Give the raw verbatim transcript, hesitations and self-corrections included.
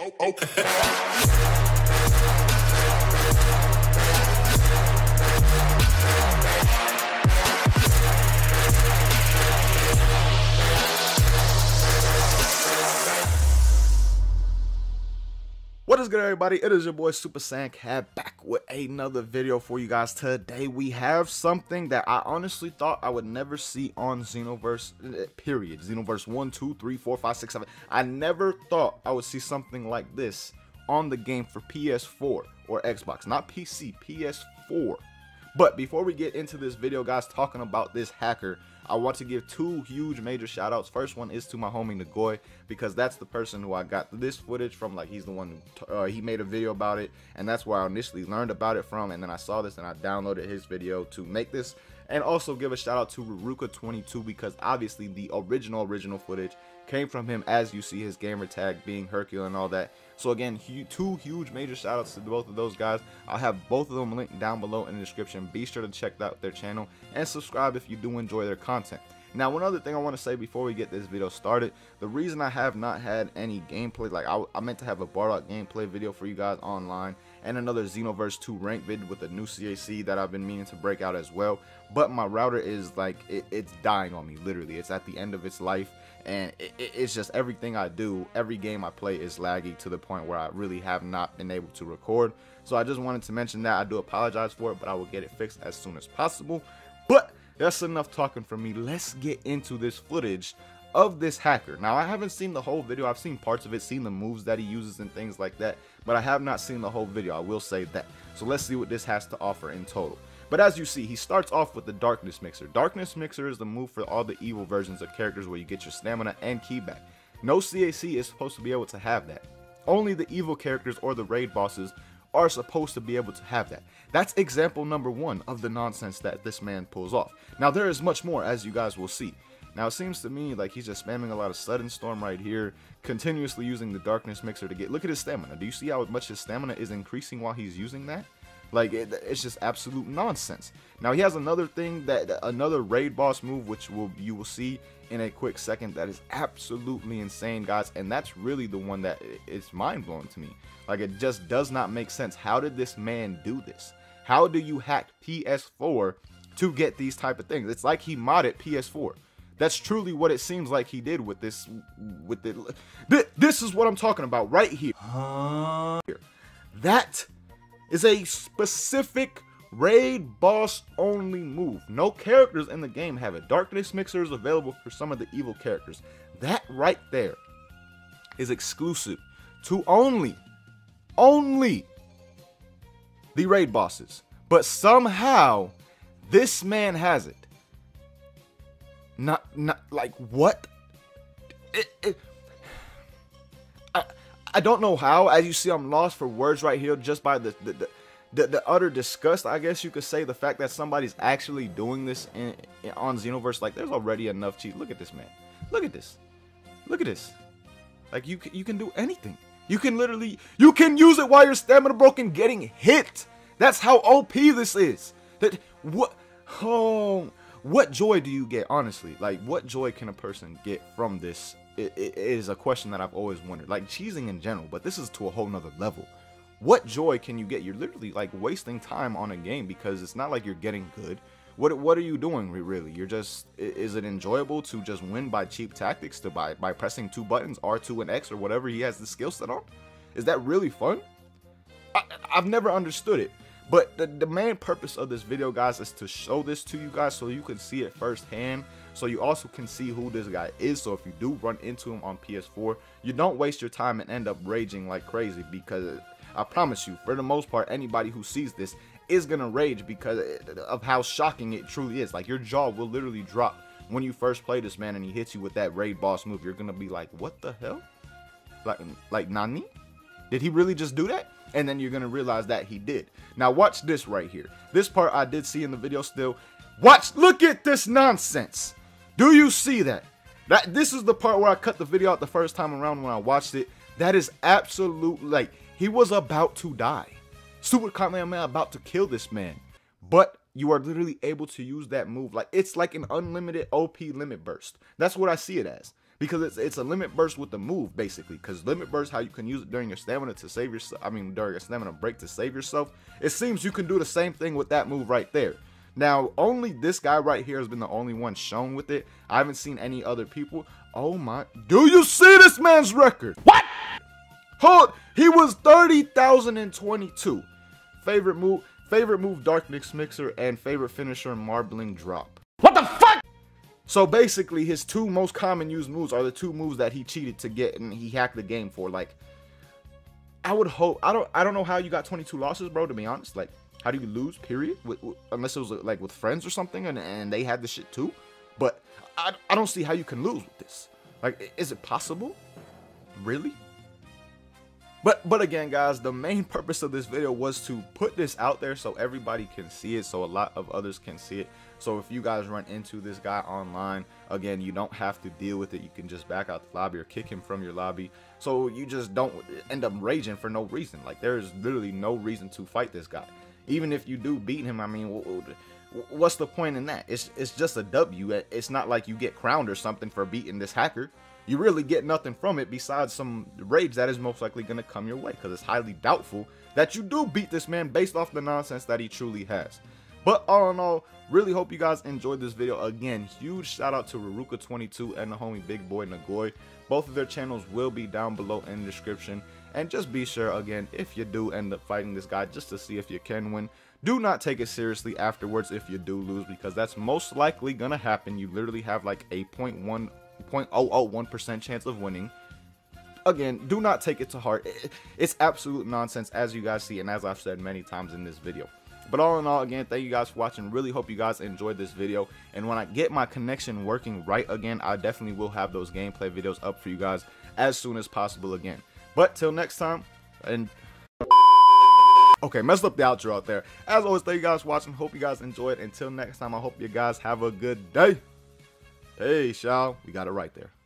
oh, oh, oh. What is good, everybody? It is your boy Super Saiyan Cat back with another video for you guys. Today we have something that I honestly thought I would never see on Xenoverse, period. Xenoverse one, two, three, four, five, six, seven. I never thought I would see something like this on the game for P S four or Xbox, not P C, P S four. But before we get into this video, guys, talking about this hacker, I want to give two huge major shout outs. First one is to my homie Nagoy, because that's the person who I got this footage from. Like, he's the one who, uh, he made a video about it, and that's where I initially learned about it from. And then I saw this and I downloaded his video to make this. And also give a shout out to Riruka twenty-two, because obviously the original original footage came from him, as you see his gamer tag being Hercule and all that. So again, hu two huge major shout outs to both of those guys. I'll have both of them linked down below in the description. Be sure to check out their channel and subscribe if you do enjoy their content. Now, one other thing I want to say before we get this video started, the reason I have not had any gameplay, like I, I meant to have a Bardock gameplay video for you guys online, and another Xenoverse two rank vid with a new C A C that I've been meaning to break out as well, but my router is like, it, it's dying on me, literally. It's at the end of its life, and it, it, it's just everything I do, every game I play is laggy to the point where I really have not been able to record. So I just wanted to mention that. I do apologize for it, but I will get it fixed as soon as possible. But that's enough talking for me. Let's get into this footage of this hacker. Now, I haven't seen the whole video. I've seen parts of it, seen the moves that he uses and things like that, but I have not seen the whole video. I will say that. So let's see what this has to offer in total. But as you see, he starts off with the Darkness Mixer. Darkness Mixer is the move for all the evil versions of characters where you get your stamina and ki back. No C A C is supposed to be able to have that. Only the evil characters or the raid bosses are supposed to be able to have that. That's example number one of the nonsense that this man pulls off. Now, there is much more, as you guys will see. Now, it seems to me like he's just spamming a lot of Sudden Storm right here, continuously using the Darkness Mixer to get, look at his stamina. Do you see how much his stamina is increasing while he's using that? Like, it, it's just absolute nonsense. Now, he has another thing, that another raid boss move, which will you will see in a quick second, that is absolutely insane, guys. And that's really the one that is mind-blowing to me. Like, it just does not make sense. How did this man do this? How do you hack P S four to get these type of things? It's like he modded P S four. That's truly what it seems like he did with this. With the, th this is what I'm talking about right here. Huh? That is a specific raid boss only move. No characters in the game have it. Darkness Mixer is available for some of the evil characters. That right there is exclusive to only, only the raid bosses. But somehow this man has it. Not, not like what? It, it, I, I don't know how. As you see, I'm lost for words right here just by the the, the, the, the utter disgust, I guess you could say. The fact that somebody's actually doing this in, in, on Xenoverse. Like, there's already enough cheat. Look at this, man. Look at this. Look at this. Like, you, you can do anything. You can literally, you can use it while your stamina broken getting hit. That's how O P this is. That, what? Oh... What joy do you get, honestly? Like, what joy can a person get from this? It, it, it is a question that I've always wondered. Like, cheesing in general, but this is to a whole nother level. What joy can you get? You're literally, like, wasting time on a game because it's not like you're getting good. What what are you doing, really? You're just... Is it enjoyable to just win by cheap tactics, to by, by pressing two buttons, R two and X, or whatever he has the skill set on? Is that really fun? I, I've never understood it. But the, the main purpose of this video, guys, is to show this to you guys so you can see it firsthand. So you also can see who this guy is. So if you do run into him on P S four, you don't waste your time and end up raging like crazy. Because I promise you, for the most part, anybody who sees this is going to rage because of how shocking it truly is. Like, your jaw will literally drop when you first play this man and he hits you with that raid boss move. You're going to be like, what the hell? Like, like Nani? Did he really just do that? And then you're going to realize that he did. Now watch this right here. This part I did see in the video still. Watch, look at this nonsense. Do you see that? That this is the part where I cut the video out the first time around when I watched it. That is absolute, like, he was about to die. Super Kamehameha about to kill this man. But you are literally able to use that move. Like, it's like an unlimited O P limit burst. That's what I see it as. because it's it's a limit burst with the move, basically. Because limit burst, how you can use it during your stamina to save yourself. I mean, during your stamina break to save yourself. It seems you can do the same thing with that move right there. Now, only this guy right here has been the only one shown with it. I haven't seen any other people. Oh my! Do you see this man's record? What? Hold. He was thirty thousand twenty-two. Favorite move. Favorite move, Darkness Mixer, and favorite finisher, Marbling Drop. What the fuck? So basically, his two most common used moves are the two moves that he cheated to get and he hacked the game for. Like, I would hope, I don't, I don't know how you got twenty-two losses, bro. To be honest, like, how do you lose? Period. With, with, unless it was like with friends or something, and and they had the shit too. But I, I don't see how you can lose with this. Like, is it possible? Really? But, but again, guys, the main purpose of this video was to put this out there so everybody can see it, so a lot of others can see it. So if you guys run into this guy online, again, you don't have to deal with it. You can just back out the lobby or kick him from your lobby. So you just don't end up raging for no reason. Like, there is literally no reason to fight this guy. Even if you do beat him, I mean, what's the point in that? It's, it's just a W. It's not like you get crowned or something for beating this hacker. You really get nothing from it besides some rage that is most likely going to come your way, because it's highly doubtful that you do beat this man based off the nonsense that he truly has. But all in all, really hope you guys enjoyed this video. Again, huge shout out to Riruka twenty-two and the homie Big Boy Nagoy. Both of their channels will be down below in the description. And just be sure, again, if you do end up fighting this guy just to see if you can win, do not take it seriously afterwards if you do lose, because that's most likely going to happen. You literally have like a zero point one percent chance of winning. Again, do not take it to heart. It's absolute nonsense, as you guys see and as I've said many times in this video. But all in all, again, thank you guys for watching. Really hope you guys enjoyed this video, and when I get my connection working right again, I definitely will have those gameplay videos up for you guys as soon as possible again. But till next time, and okay, messed up the outro out there. As always, thank you guys for watching. Hope you guys enjoyed. Until next time, I hope you guys have a good day. Hey, Shaw, we got it right there.